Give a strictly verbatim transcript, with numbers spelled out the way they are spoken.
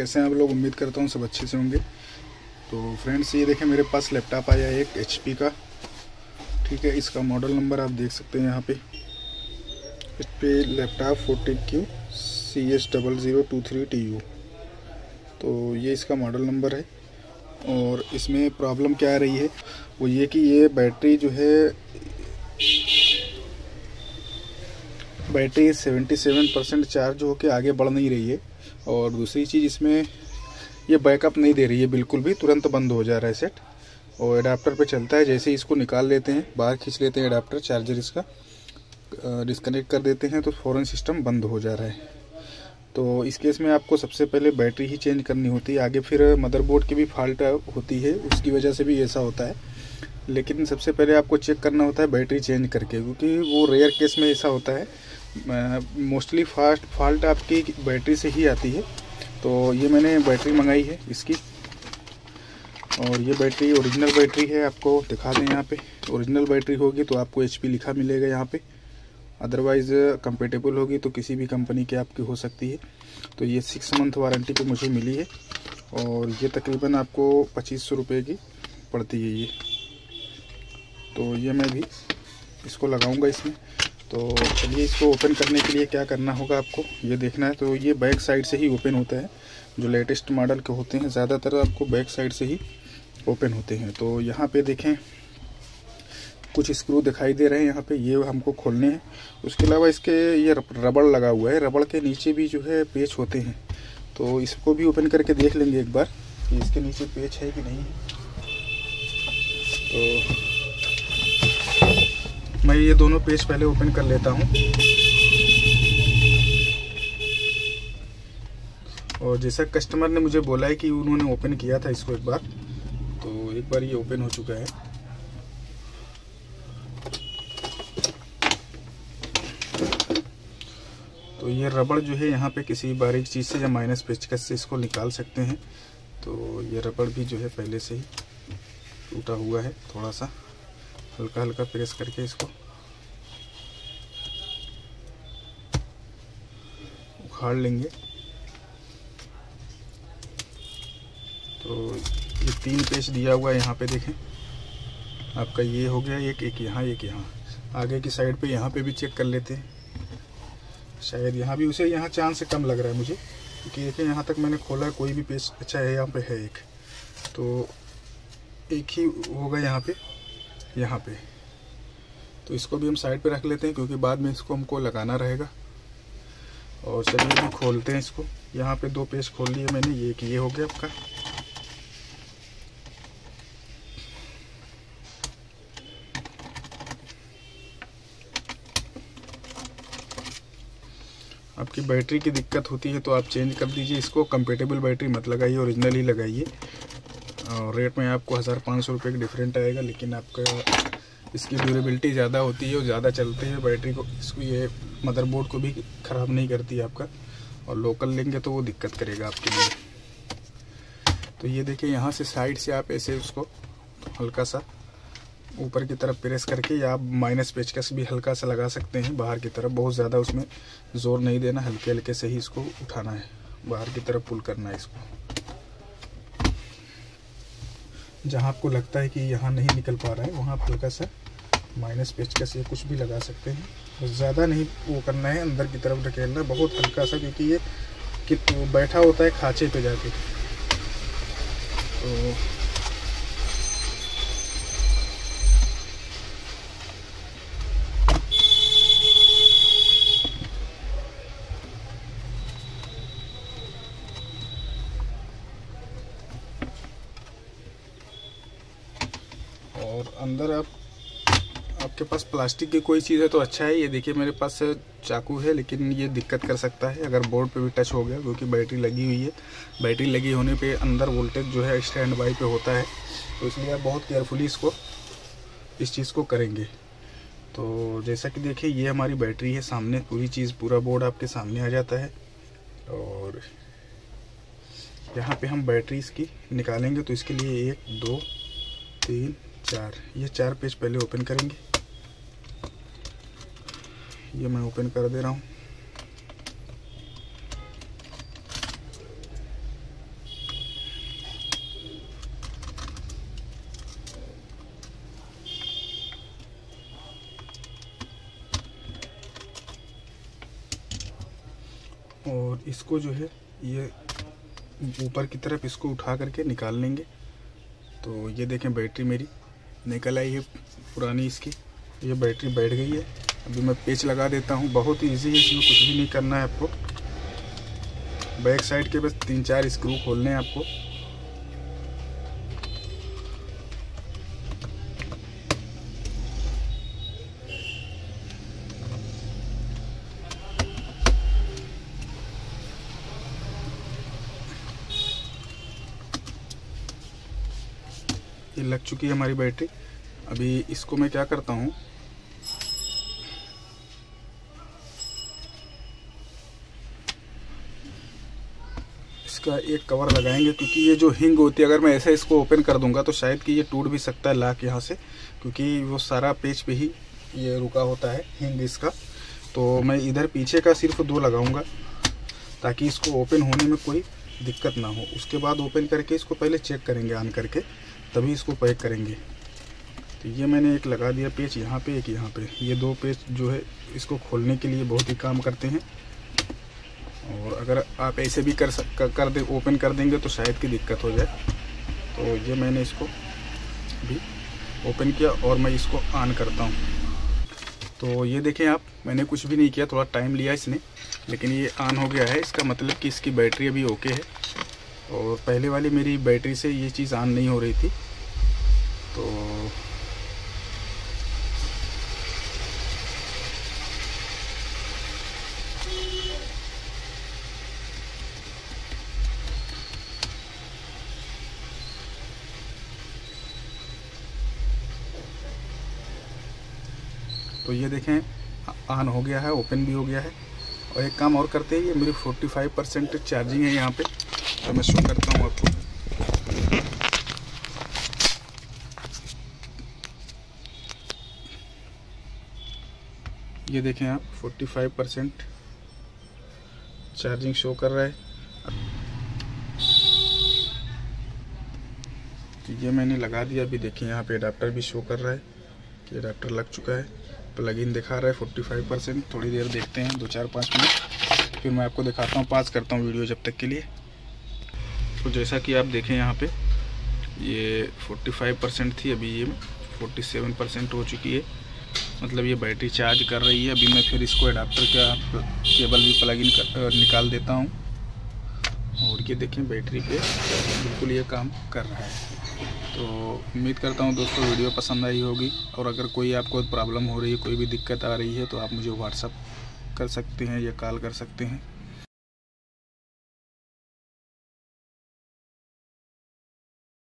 कैसे हैं आप लोग। उम्मीद करता हूँ सब अच्छे से होंगे। तो फ्रेंड्स ये देखें, मेरे पास लैपटॉप आया है एक एच पी का, ठीक है। इसका मॉडल नंबर आप देख सकते हैं यहाँ पे। इस पे laptop fourteen Q C S zero zero two three T U, तो ये इसका मॉडल नंबर है। और इसमें प्रॉब्लम क्या आ रही है वो ये कि ये बैटरी जो है बैटरी सतहत्तर परसेंट चार्ज होके आगे बढ़ नहीं रही है। और दूसरी चीज़, इसमें ये बैकअप नहीं दे रही है बिल्कुल भी, तुरंत बंद हो जा रहा है सेट। और एडाप्टर पे चलता है, जैसे ही इसको निकाल लेते हैं, बाहर खींच लेते हैं एडाप्टर, चार्जर इसका डिस्कनेक्ट कर देते हैं तो फ़ौरन सिस्टम बंद हो जा रहा है। तो इस केस में आपको सबसे पहले बैटरी ही चेंज करनी होती है। आगे फिर मदरबोर्ड की भी फॉल्ट होती है, उसकी वजह से भी ऐसा होता है। लेकिन सबसे पहले आपको चेक करना होता है बैटरी चेंज करके, क्योंकि वो रेयर केस में ऐसा होता है। मोस्टली फास्ट फॉल्ट आपकी बैटरी से ही आती है। तो ये मैंने बैटरी मंगाई है इसकी, और ये बैटरी ओरिजिनल बैटरी है। आपको दिखा दें यहाँ पे, ओरिजिनल बैटरी होगी तो आपको एच पी लिखा मिलेगा यहाँ पे, अदरवाइज़ कंपेटेबल होगी तो किसी भी कंपनी की आपकी हो सकती है। तो ये सिक्स मंथ वारंटी पे मुझे मिली है, और ये तकरीबन आपको पच्चीस सौ रुपये की पड़ती है ये। तो ये मैं भी इसको लगाऊंगा इसमें। तो चलिए इसको ओपन करने के लिए क्या करना होगा आपको ये देखना है। तो ये बैक साइड से ही ओपन होता है, जो लेटेस्ट मॉडल के होते हैं ज़्यादातर आपको बैक साइड से ही ओपन होते हैं। तो यहाँ पे देखें कुछ स्क्रू दिखाई दे रहे हैं यहाँ पे, ये हमको खोलने हैं। उसके अलावा इसके ये रबड़ लगा हुआ है, रबड़ के नीचे भी जो है पेच होते हैं। तो इसको भी ओपन करके देख लेंगे एक बार कि इसके नीचे पेच है कि नहीं। तो मैं ये दोनों पेच पहले ओपन कर लेता हूँ, और जैसा कस्टमर ने मुझे बोला है कि उन्होंने ओपन किया था इसको एक बार, तो एक बार ये ओपन हो चुका है। तो ये रबड़ जो है यहाँ पे किसी बारीक चीज़ से या माइनस पेचकस से इसको निकाल सकते हैं। तो ये रबड़ भी जो है पहले से ही टूटा हुआ है, थोड़ा सा हल्का हल्का प्रेस करके इसको उखाड़ लेंगे। तो ये तीन पेच दिया हुआ है यहाँ पे, देखें आपका ये हो गया एक, एक यहाँ, एक यहाँ। आगे की साइड पे यहाँ पे भी चेक कर लेते हैं, शायद यहाँ भी उसे यहाँ चांस से कम लग रहा है मुझे, क्योंकि देखिए यहाँ तक मैंने खोला कोई भी पेच अच्छा है यहाँ पे है एक, तो एक ही होगा यहाँ पे यहाँ पे तो इसको भी हम साइड पे रख लेते हैं, क्योंकि बाद में इसको हमको लगाना रहेगा। और चलिए भी खोलते हैं इसको। यहाँ पे दो पेच खोल लिए मैंने, ये एक ये हो गया आपका, आपकी बैटरी की दिक्कत होती है तो आप चेंज कर दीजिए इसको। कंपेटेबल बैटरी मत लगाइए, ओरिजिनल ही लगाइए। और रेट में आपको हज़ार पाँच सौ रुपये का डिफरेंट आएगा, लेकिन आपका इसकी ड्यूरेबिलिटी ज़्यादा होती है और ज़्यादा चलती है बैटरी को। इसको ये मदरबोर्ड को भी ख़राब नहीं करती है आपका, और लोकल लेंगे तो वो दिक्कत करेगा आपके लिए। तो ये देखिए यहाँ से साइड से आप ऐसे उसको हल्का सा ऊपर की तरफ प्रेस करके, या आप माइनस पेचकस भी हल्का सा लगा सकते हैं बाहर की तरफ। बहुत ज़्यादा उसमें ज़ोर नहीं देना, हल्के हल्के से ही इसको उठाना है, बाहर की तरफ पुल करना है इसको। जहां आपको लगता है कि यहां नहीं निकल पा रहा है, वहां आप हल्का सा माइनस पेचकस या कुछ भी लगा सकते हैं। ज़्यादा नहीं वो करना है, अंदर की तरफ ढकेलना, बहुत हल्का सा, क्योंकि ये कि बैठा होता है खाँचे पर जाके। तो और अंदर आप आपके पास प्लास्टिक की कोई चीज़ है तो अच्छा है। ये देखिए मेरे पास चाकू है, लेकिन ये दिक्कत कर सकता है अगर बोर्ड पे भी टच हो गया, क्योंकि बैटरी लगी हुई है। बैटरी लगी होने पे अंदर वोल्टेज जो है स्टैंड बाई पे होता है, तो इसलिए आप बहुत केयरफुली इसको इस चीज़ को करेंगे। तो जैसा कि देखिए ये हमारी बैटरी है, सामने पूरी चीज़ पूरा बोर्ड आपके सामने आ जाता है। और यहाँ पर हम बैटरी इसकी निकालेंगे, तो इसके लिए एक दो तीन चार, ये चार पेज पहले ओपन करेंगे। ये मैं ओपन कर दे रहा हूँ। और इसको जो है ये ऊपर की तरफ इसको उठा करके निकाल लेंगे। तो ये देखें बैटरी मेरी निकल आई है पुरानी, इसकी ये बैटरी बैठ गई है। अभी मैं पेच लगा देता हूँ, बहुत ही ईजी है, इसमें कुछ भी नहीं करना है आपको। बैक साइड के बस तीन चार स्क्रू खोलने हैं आपको। ये लग चुकी है हमारी बैटरी। अभी इसको मैं क्या करता हूँ, इसका एक कवर लगाएंगे, क्योंकि ये जो हिंग होती है अगर मैं ऐसे इसको ओपन कर दूंगा तो शायद कि ये टूट भी सकता है लाक यहाँ से, क्योंकि वो सारा पेच पे ही ये रुका होता है हिंग इसका। तो मैं इधर पीछे का सिर्फ दो लगाऊंगा ताकि इसको ओपन होने में कोई दिक्कत ना हो। उसके बाद ओपन करके इसको पहले चेक करेंगे ऑन करके, तभी इसको पैक करेंगे। तो ये मैंने एक लगा दिया पेच यहाँ पे, एक यहाँ पे। ये दो पेच जो है इसको खोलने के लिए बहुत ही काम करते हैं, और अगर आप ऐसे भी कर सक कर दे ओपन कर देंगे तो शायद की दिक्कत हो जाए। तो ये मैंने इसको भी ओपन किया और मैं इसको ऑन करता हूँ। तो ये देखें आप, मैंने कुछ भी नहीं किया, थोड़ा टाइम लिया इसने, लेकिन ये ऑन हो गया है। इसका मतलब कि इसकी बैटरी अभी ओके है, और पहले वाली मेरी बैटरी से ये चीज़ ऑन नहीं हो रही थी। तो तो ये देखें ऑन हो गया है, ओपन भी हो गया है। और एक काम और करते हैं, ये मेरी पैंतालीस परसेंट चार्जिंग है यहाँ पे, तो मैं शो करता हूँ आपको। ये देखें आप, पैंतालीस परसेंट चार्जिंग शो कर रहा है। तो ये मैंने लगा दिया। अभी देखिए यहाँ पे एडाप्टर भी शो कर रहा है कि एडाप्टर लग चुका है। प्लग इन दिखा रहा है पैंतालीस परसेंट। थोड़ी देर देखते हैं, दो चार पाँच मिनट, फिर मैं आपको दिखाता हूँ, पास करता हूँ वीडियो जब तक के लिए। तो जैसा कि आप देखें यहाँ पे ये पैंतालीस परसेंट थी, अभी ये सैंतालीस परसेंट हो चुकी है। मतलब ये बैटरी चार्ज कर रही है। अभी मैं फिर इसको एडाप्टर का केबल भी प्लग इन कर, निकाल देता हूँ। और ये देखें बैटरी पे बिल्कुल ये काम कर रहा है। तो उम्मीद करता हूँ दोस्तों वीडियो पसंद आई होगी, और अगर कोई आपको प्रॉब्लम हो रही है, कोई भी दिक्कत आ रही है, तो आप मुझे व्हाट्सअप कर सकते हैं या कॉल कर सकते हैं।